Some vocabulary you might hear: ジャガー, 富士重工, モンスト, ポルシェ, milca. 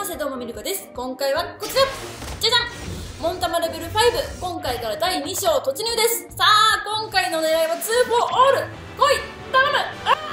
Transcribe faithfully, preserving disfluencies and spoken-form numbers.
ませ。どうもみるこです。今回はこちら、じゃじゃん、モンタマレベルファイブ、今回からだいに章突入です。さあ、今回の狙いはツーフォーオール、来い、頼む。